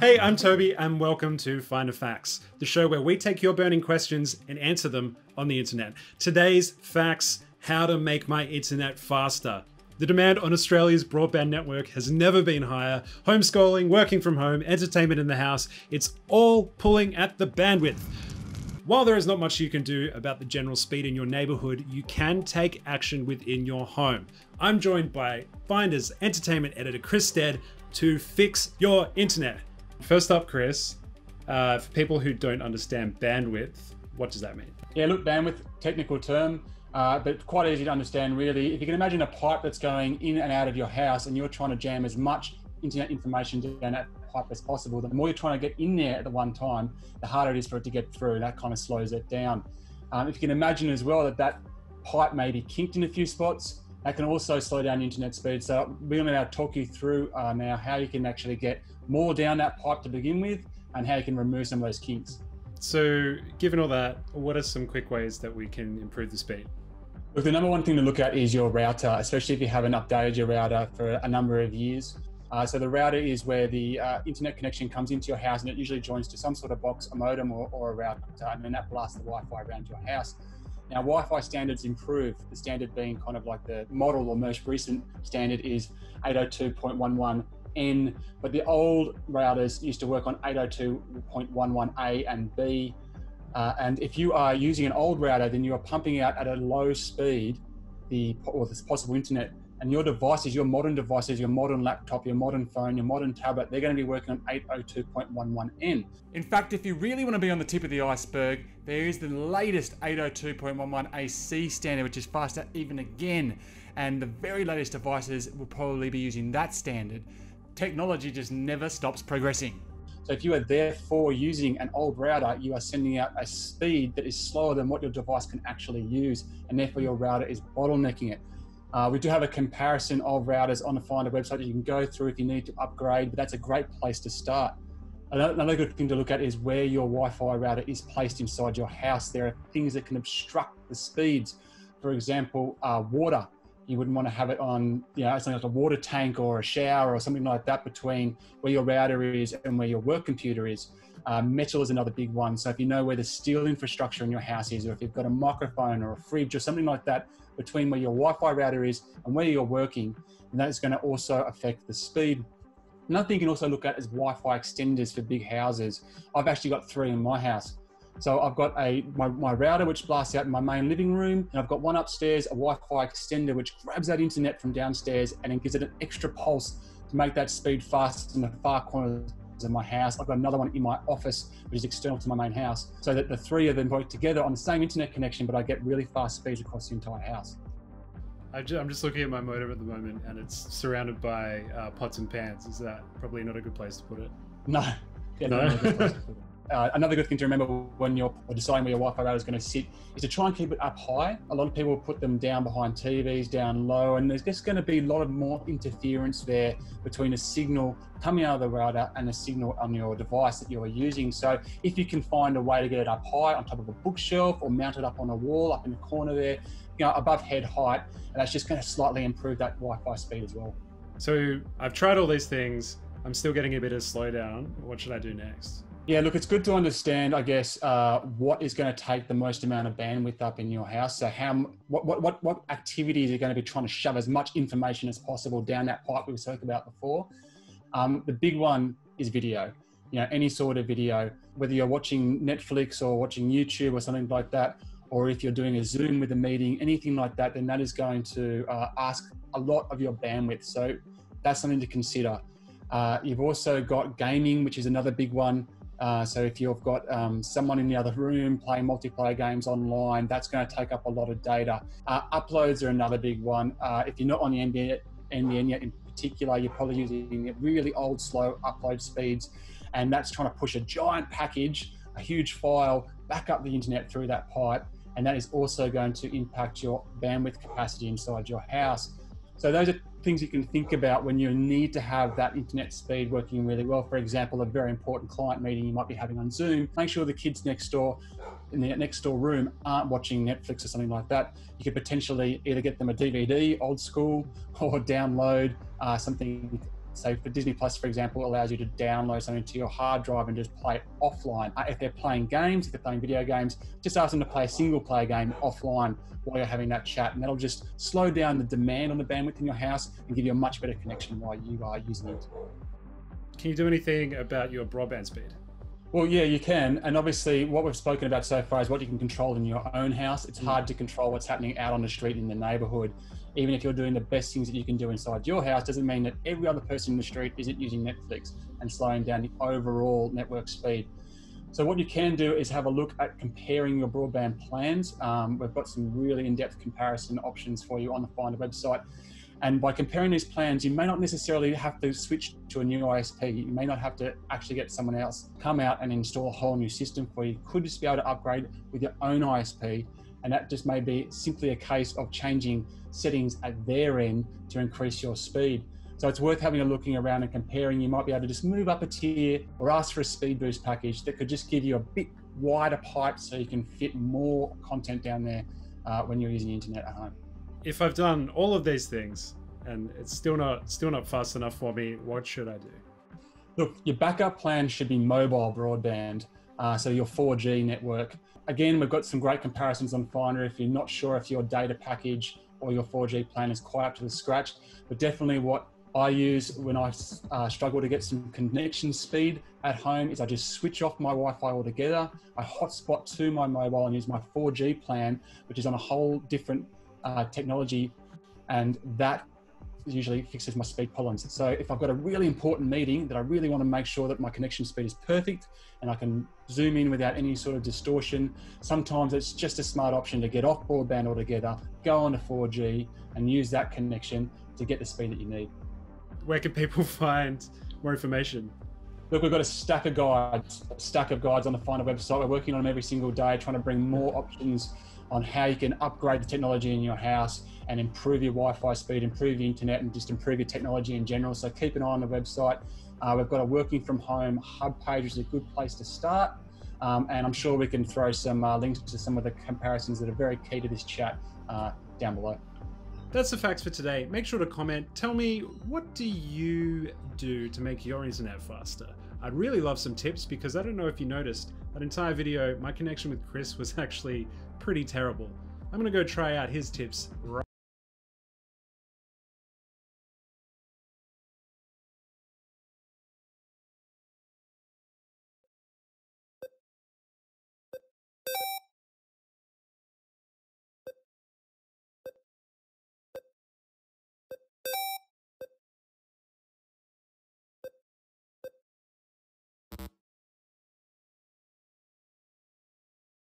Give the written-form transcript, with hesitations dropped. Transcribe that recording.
Hey, I'm Toby and welcome to Finder Facts, the show where we take your burning questions and answer them on the internet. Today's facts, how to make my internet faster. The demand on Australia's broadband network has never been higher. Homeschooling, working from home, entertainment in the house, it's all pulling at the bandwidth. While there is not much you can do about the general speed in your neighborhood, you can take action within your home. I'm joined by Finder's entertainment editor, Chris Stead, to fix your internet. First up, Chris, for people who don't understand bandwidth, what does that mean? Yeah, look, bandwidth, technical term, but quite easy to understand, really. If you can imagine a pipe that's going in and out of your house and you're trying to jam as much internet information down that pipe as possible, the more you're trying to get in there at the one time, the harder it is for it to get through. That kind of slows it down. If you can imagine as well that that pipe may be kinked in a few spots, that can also slow down internet speed. So we're going to talk you through now how you can actually get more down that pipe to begin with and how you can remove some of those kinks. So given all that, what are some quick ways that we can improve the speed? Look, the number one thing to look at is your router, especially if you haven't updated your router for a number of years. So the router is where the internet connection comes into your house, and it usually joins to some sort of box, a modem or a router, and then that blasts the Wi-Fi around your house. Now, Wi-Fi standards improve, the standard being kind of like the model or most recent standard is 802.11n, but the old routers used to work on 802.11a and b. And if you are using an old router, then you are pumping out at a low speed the possible internet. And your devices, your modern devices, your modern laptop, your modern phone, your modern tablet, they're going to be working on 802.11n. In fact, if you really want to be on the tip of the iceberg, there is the latest 802.11ac standard, which is faster even again. And the very latest devices will probably be using that standard. Technology just never stops progressing. So if you are therefore using an old router, you are sending out a speed that is slower than what your device can actually use, and therefore your router is bottlenecking it. We do have a comparison of routers on the Finder website that you can go through if you need to upgrade, but that's a great place to start. Another good thing to look at is where your Wi-Fi router is placed inside your house. There are things that can obstruct the speeds. For example, water. You wouldn't want to have it on, you know, something like a water tank or a shower or something like that between where your router is and where your work computer is. Metal is another big one. So if you know where the steel infrastructure in your house is, or if you've got a microphone or a fridge or something like that between where your Wi-Fi router is and where you're working, and that's going to also affect the speed. Another thing you can also look at is Wi-Fi extenders for big houses. I've actually got 3 in my house. So I've got my router, which blasts out in my main living room, and I've got one upstairs, a Wi-Fi extender, which grabs that internet from downstairs and then gives it an extra pulse to make that speed fast in the far corners of my house. I've got another one in my office, which is external to my main house, so that the 3 of them work together on the same internet connection, but I get really fast speeds across the entire house. I'm just looking at my modem at the moment, and it's surrounded by pots and pans. Is that probably not a good place to put it? No. Yeah, no? Not a good place to put it. Another good thing to remember when you're deciding where your Wi-Fi router is going to sit is to try and keep it up high. A lot of people put them down behind TVs, down low, and there's just going to be a lot of more interference there between a signal coming out of the router and a signal on your device that you're using. So if you can find a way to get it up high on top of a bookshelf or mount it up on a wall up in the corner there, you know, above head height, and that's just going to slightly improve that Wi-Fi speed as well. So I've tried all these things. I'm still getting a bit of slowdown. What should I do next? Yeah, look, it's good to understand, I guess, what is going to take the most amount of bandwidth up in your house. So what activities are going to be trying to shove as much information as possible down that pipe we spoke about before. The big one is video, you know, any sort of video, whether you're watching Netflix or watching YouTube or something like that, or if you're doing a Zoom with a meeting, anything like that, then that is going to ask a lot of your bandwidth. So that's something to consider. You've also got gaming, which is another big one. So if you've got someone in the other room playing multiplayer games online, that's going to take up a lot of data. Uploads are another big one. If you're not on the NBN yet in particular, you're probably using really old, slow upload speeds, and that's trying to push a giant package, a huge file, back up the internet through that pipe, and that is also going to impact your bandwidth capacity inside your house. So those are things you can think about when you need to have that internet speed working really well. For example, a very important client meeting you might be having on Zoom. Make sure the kids next door in the next door room aren't watching Netflix or something like that. You could potentially either get them a DVD, old school, or download something. So for Disney Plus, for example, allows you to download something to your hard drive and just play it offline. If they're playing games, if they're playing video games, just ask them to play a single player game offline while you're having that chat. And that'll just slow down the demand on the bandwidth in your house and give you a much better connection while you are using it. Can you do anything about your broadband speed? Well, yeah, you can. And obviously what we've spoken about so far is what you can control in your own house. It's hard to control what's happening out on the street in the neighborhood. Even if you're doing the best things that you can do inside your house, doesn't mean that every other person in the street isn't using Netflix and slowing down the overall network speed. So what you can do is have a look at comparing your broadband plans. We've got some really in-depth comparison options for you on the Finder website. And by comparing these plans, you may not necessarily have to switch to a new ISP. You may not have to actually get someone else come out and install a whole new system for you. You could just be able to upgrade with your own ISP. And that just may be simply a case of changing settings at their end to increase your speed. So it's worth having a looking around and comparing. You might be able to just move up a tier or ask for a speed boost package that could just give you a bit wider pipe so you can fit more content down there when you're using the internet at home. If I've done all of these things and it's still not fast enough for me, what should I do? Look, your backup plan should be mobile broadband, so your 4G network. Again, we've got some great comparisons on Finder if you're not sure if your data package or your 4G plan is quite up to the scratch. But definitely what I use when I struggle to get some connection speed at home is I just switch off my Wi-Fi altogether. I hotspot to my mobile and use my 4G plan, which is on a whole different technology, and that usually fixes my speed problems. So if I've got a really important meeting that I really want to make sure that my connection speed is perfect and I can zoom in without any sort of distortion, sometimes it's just a smart option to get off broadband altogether, go on to 4G and use that connection to get the speed that you need. Where can people find more information? Look, we've got a stack of guides on the Finder website. We're working on them every single day, trying to bring more options on how you can upgrade the technology in your house and improve your Wi-Fi speed, improve your internet, and just improve your technology in general. So keep an eye on the website. We've got a working from home hub page, which is a good place to start. And I'm sure we can throw some links to some of the comparisons that are very key to this chat down below. That's the facts for today. Make sure to comment. Tell me, what do you do to make your internet faster? I'd really love some tips, because I don't know if you noticed that entire video, my connection with Chris was actually pretty terrible. I'm gonna go try out his tips right